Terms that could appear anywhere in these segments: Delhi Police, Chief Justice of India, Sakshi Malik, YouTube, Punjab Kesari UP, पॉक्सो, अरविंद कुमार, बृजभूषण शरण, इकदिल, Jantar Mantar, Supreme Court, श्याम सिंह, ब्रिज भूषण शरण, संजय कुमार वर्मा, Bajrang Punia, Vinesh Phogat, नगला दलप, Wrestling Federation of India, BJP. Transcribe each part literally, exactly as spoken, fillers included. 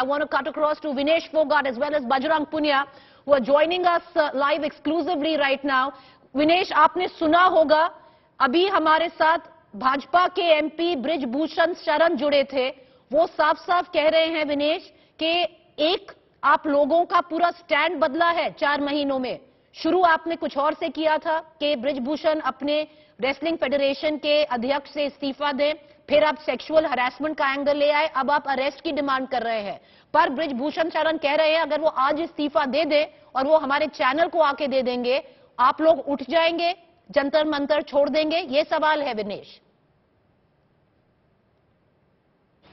I want to cut across to Vinesh Phogat as well as Bajrang Punia, who are joining us uh, live exclusively right now. Vinesh, आपने सुना होगा, अभी हमारे साथ भाजपा के MP ब्रिज भूषण शरण जुड़े थे. वो साफ साफ कह रहे हैं विनेश कि एक आप लोगों का पूरा स्टैंड बदला है चार महीनों में. शुरू आपने कुछ और से किया था कि ब्रिज भूषण अपने रेसलिंग फेडरेशन के अध्यक्ष से इस्तीफा दें, फिर आप सेक्सुअल हरासमेंट का एंगल ले आए, अब आप अरेस्ट की डिमांड कर रहे हैं. पर ब्रिज भूषण शरण कह रहे हैं अगर वो आज इस्तीफा दे दे और वो हमारे चैनल को आके दे देंगे, आप लोग उठ जाएंगे, जंतर मंतर छोड़ देंगे. ये सवाल है विनेश.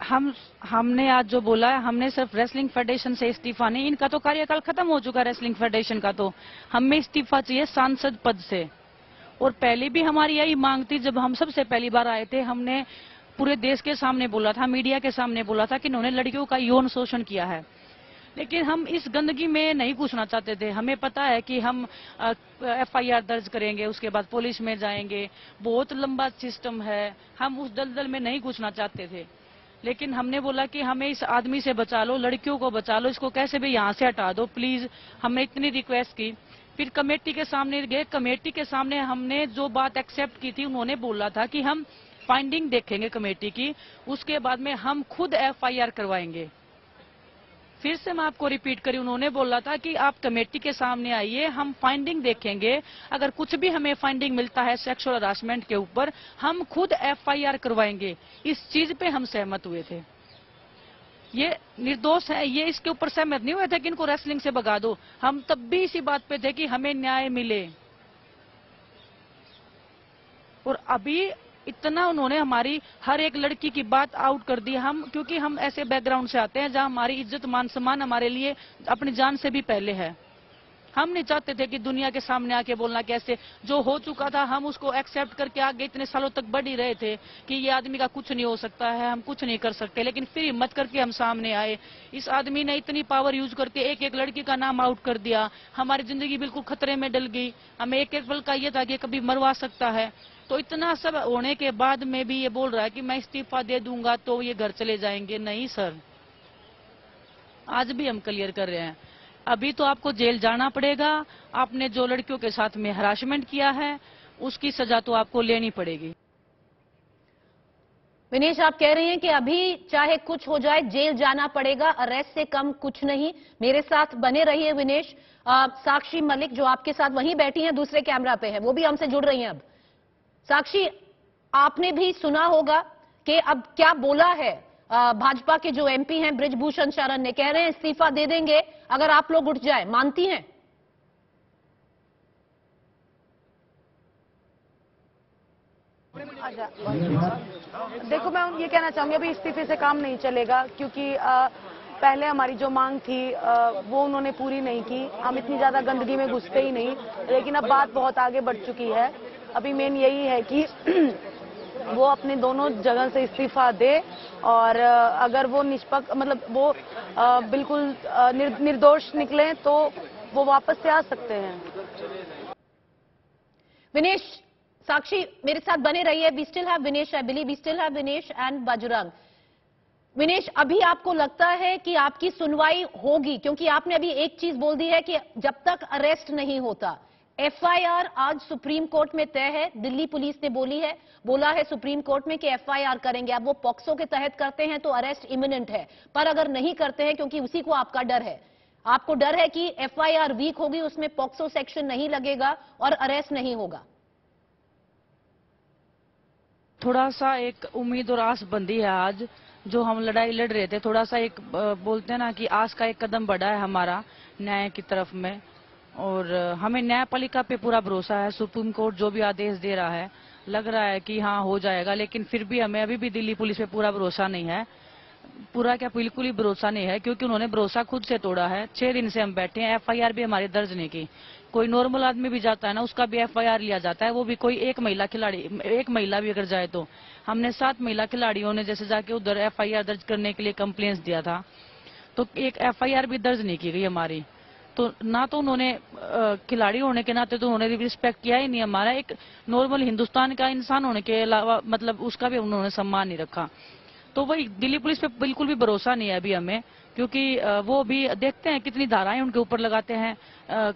हम हमने आज जो बोला है, हमने सिर्फ रेसलिंग फेडरेशन से इस्तीफा नहीं, इनका तो कार्यकाल खत्म हो चुका है रेसलिंग फेडरेशन का, तो हमें इस्तीफा चाहिए सांसद पद से. और पहले भी हमारी यही मांग थी. जब हम सबसे पहली बार आए थे, हमने पूरे देश के सामने बोला था, मीडिया के सामने बोला था कि इन्होंने लड़कियों का यौन शोषण किया है. लेकिन हम इस गंदगी में नहीं घुसना चाहते थे. हमें पता है कि हम एफआईआर दर्ज करेंगे, उसके बाद पुलिस में जाएंगे, बहुत लंबा सिस्टम है, हम उस दलदल में नहीं घुसना चाहते थे. लेकिन हमने बोला कि हमें इस आदमी से बचा लो, लड़कियों को बचा लो, इसको कैसे भी यहाँ से हटा दो प्लीज. हमने इतनी रिक्वेस्ट की, फिर कमेटी के सामने गए. कमेटी के सामने हमने जो बात एक्सेप्ट की थी, उन्होंने बोला था कि हम फाइंडिंग देखेंगे कमेटी की, उसके बाद में हम खुद एफआईआर करवाएंगे. फिर से मैं आपको रिपीट करी, उन्होंने बोला था कि आप कमेटी के सामने आइए, हम फाइंडिंग देखेंगे, अगर कुछ भी हमें फाइंडिंग मिलता है सेक्सुअल हरासमेंट के ऊपर, हम खुद एफआईआर करवाएंगे. इस चीज पे हम सहमत हुए थे. ये निर्दोष है, ये इसके ऊपर सहमत नहीं हुए थे कि इनको रेसलिंग से भगा दो. हम तब भी इसी बात पे थे कि हमें न्याय मिले. और अभी इतना उन्होंने हमारी हर एक लड़की की बात आउट कर दी. हम क्योंकि हम ऐसे बैकग्राउंड से आते हैं जहां हमारी इज्जत मान सम्मान हमारे लिए अपनी जान से भी पहले है. हम नहीं चाहते थे कि दुनिया के सामने आके बोलना कैसे जो हो चुका था हम उसको एक्सेप्ट करके आगे इतने सालों तक बढ़ ही रहे थे कि ये आदमी का कुछ नहीं हो सकता है, हम कुछ नहीं कर सकते. लेकिन फिर हिम्मत करके हम सामने आए. इस आदमी ने इतनी पावर यूज करके एक एक लड़की का नाम आउट कर दिया. हमारी जिंदगी बिल्कुल खतरे में डल गई. हमें एक एक पल का ये था कि कभी मरवा सकता है. तो इतना सब होने के बाद में भी ये बोल रहा है कि मैं इस्तीफा दे दूंगा तो ये घर चले जाएंगे. नहीं सर, आज भी हम क्लियर कर रहे हैं, अभी तो आपको जेल जाना पड़ेगा. आपने जो लड़कियों के साथ में हरासमेंट किया है उसकी सजा तो आपको लेनी पड़ेगी. विनेश, आप कह रहे हैं कि अभी चाहे कुछ हो जाए जेल जाना पड़ेगा, अरेस्ट से कम कुछ नहीं. मेरे साथ बने रहिए विनेश. आ, साक्षी मलिक जो आपके साथ वहीं बैठी हैं, दूसरे कैमरा पे हैं, वो भी हमसे जुड़ रही हैं अब. साक्षी, आपने भी सुना होगा कि अब क्या बोला है भाजपा के जो एमपी हैं ब्रिज भूषण शरण ने. कह रहे हैं इस्तीफा दे देंगे अगर आप लोग उठ जाए. मानती हैं? देखो, मैं ये कहना चाहूंगी अभी इस्तीफे से काम नहीं चलेगा, क्योंकि आ, पहले हमारी जो मांग थी वो उन्होंने पूरी नहीं की. हम इतनी ज्यादा गंदगी में घुसते ही नहीं. लेकिन अब बात बहुत आगे बढ़ चुकी है. अभी मेन यही है कि वो अपने दोनों जगह से इस्तीफा दे, और अगर वो निष्पक्ष मतलब वो बिल्कुल निर्दोष निकले तो वो वापस से आ सकते हैं. विनेश, साक्षी मेरे साथ बने रहिए. We still have Vinesh, I believe we still have Vinesh and Bajrang. Vinesh, अभी आपको लगता है कि आपकी सुनवाई होगी, क्योंकि आपने अभी एक चीज बोल दी है कि जब तक अरेस्ट नहीं होता. एफआईआर आज सुप्रीम कोर्ट में तय है. दिल्ली पुलिस ने बोली है बोला है सुप्रीम कोर्ट में कि एफआईआर करेंगे. अब वो पॉक्सो के तहत करते हैं तो अरेस्ट इमिनेंट है, पर अगर नहीं करते हैं, क्योंकि उसी को आपका डर है, आपको डर है कि एफआईआर वीक होगी, उसमें पॉक्सो सेक्शन नहीं लगेगा और अरेस्ट नहीं होगा. थोड़ा सा एक उम्मीद और आस बंधी है. आज जो हम लड़ाई लड़ रहे थे, थोड़ा सा एक बोलते हैं ना कि आस का एक कदम बढ़ा है हमारा न्याय की तरफ में. और हमें न्यायपालिका पे पूरा भरोसा है. सुप्रीम कोर्ट जो भी आदेश दे रहा है, लग रहा है कि हाँ हो जाएगा. लेकिन फिर भी हमें अभी भी दिल्ली पुलिस पे पूरा भरोसा नहीं है. पूरा क्या, बिल्कुल ही भरोसा नहीं है, क्योंकि उन्होंने भरोसा खुद से तोड़ा है. छह दिन से हम बैठे हैं, एफआईआर भी हमारी दर्ज नहीं की. कोई नॉर्मल आदमी भी जाता है ना, उसका भी एफआईआर लिया जाता है, वो भी कोई एक महिला खिलाड़ी, एक महिला भी अगर जाए तो. हमने सात महिला खिलाड़ियों ने जैसे जाके उधर एफआईआर दर्ज करने के लिए कंप्लेंट्स दिया था, तो एक एफआईआर भी दर्ज नहीं की गई हमारी. तो ना तो उन्होंने खिलाड़ी होने के नाते तो उन्होंने रिस्पेक्ट किया ही नहीं हमारा. एक नॉर्मल हिंदुस्तान का इंसान होने के अलावा मतलब उसका भी उन्होंने सम्मान नहीं रखा. तो वही दिल्ली पुलिस पे बिल्कुल भी भरोसा नहीं है अभी हमें, क्योंकि वो भी देखते हैं कितनी धाराएं उनके ऊपर लगाते हैं,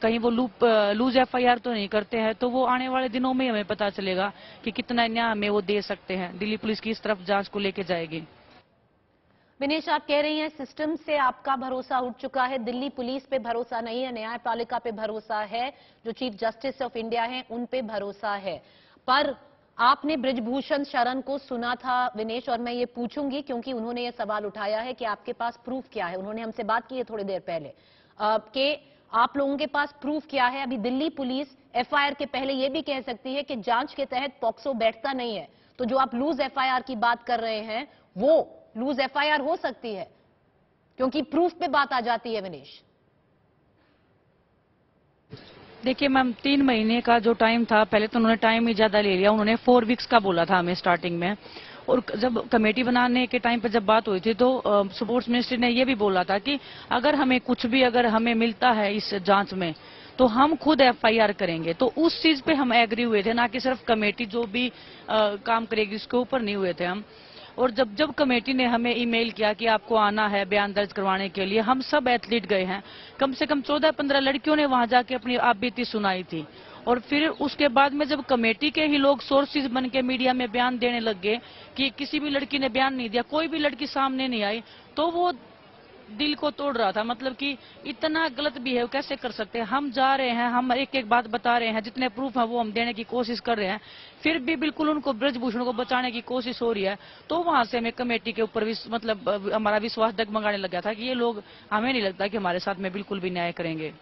कहीं वो loop loose F I R तो नहीं करते हैं। तो वो आने वाले दिनों में हमें पता चलेगा कि कितना न्याय हमें वो दे सकते हैं। दिल्ली पुलिस की इस तरफ जांच को लेके जाएगी। विनेश, आप कह रही हैं सिस्टम से आपका भरोसा उठ चुका है, दिल्ली पुलिस पे भरोसा नहीं है, न्यायपालिका पे भरोसा है, जो चीफ जस्टिस ऑफ इंडिया हैं उन पे भरोसा है। पर आपने बृजभूषण शरण को सुना था विनेश, और मैं ये पूछूंगी क्योंकि उन्होंने ये सवाल उठाया है कि आपके पास प्रूफ क्या है। उन्होंने हमसे बात की है थोड़ी देर पहले कि आप लोगों के पास प्रूफ क्या है। अभी Delhi police F I R के पहले ये भी कह सकती है कि जांच के तहत पॉक्सो बैठता नहीं है, तो जो आप लूज एफ आई आर की बात कर रहे हैं वो लूज एफ आई आर हो सकती है क्योंकि प्रूफ पे बात आ जाती है। विनेश, देखिए मैम, तीन महीने का जो टाइम था, पहले तो उन्होंने टाइम ही ज्यादा ले लिया, उन्होंने फोर वीक्स का बोला था हमें स्टार्टिंग में, और जब कमेटी बनाने के टाइम पर जब बात हुई थी तो स्पोर्ट्स मिनिस्ट्री ने यह भी बोला था कि अगर हमें कुछ भी अगर हमें मिलता है इस जांच में तो हम खुद एफ आई आर करेंगे। तो उस चीज पे हम एग्री हुए थे, ना कि सिर्फ कमेटी जो भी आ, काम करेगी उसके ऊपर नहीं हुए थे हम। और जब जब कमेटी ने हमें ईमेल किया कि आपको आना है बयान दर्ज करवाने के लिए, हम सब एथलीट गए हैं, कम से कम चौदह पंद्रह लड़कियों ने वहां जाके अपनी आपबीती सुनाई थी। और फिर उसके बाद में जब कमेटी के ही लोग सोर्सेज बन के मीडिया में बयान देने लग गए कि किसी भी लड़की ने बयान नहीं दिया, कोई भी लड़की सामने नहीं आई, तो वो दिल को तोड़ रहा था। मतलब कि इतना गलत बिहेव कैसे कर सकते हैं। हम जा रहे हैं, हम एक एक बात बता रहे हैं, जितने प्रूफ हैं वो हम देने की कोशिश कर रहे हैं, फिर भी बिल्कुल उनको बृजभूषण को बचाने की कोशिश हो रही है। तो वहां से हमें कमेटी के ऊपर मतलब हमारा विश्वास डगमगाने लग गया था कि ये लोग, हमें नहीं लगता कि हमारे साथ में बिल्कुल भी न्याय करेंगे।